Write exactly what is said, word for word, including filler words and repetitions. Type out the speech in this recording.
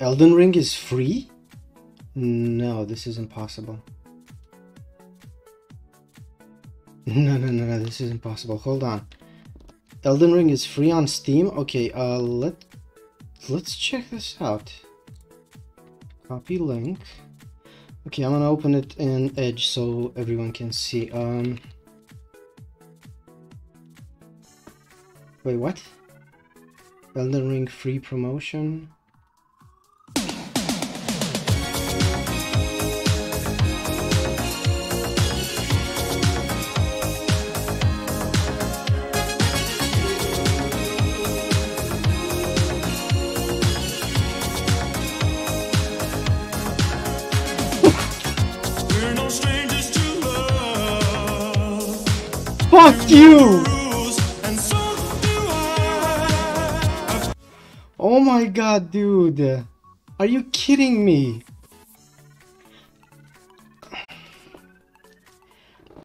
Elden Ring is free? No, this is impossible. No, no, no, no, this is impossible. Hold on. Elden Ring is free on Steam? Okay, uh, let, let's check this out. Copy link. Okay, I'm gonna open it in Edge so everyone can see. Um, wait, what? Elden Ring free promotion? Fuck you! Oh my god, dude. Are you kidding me?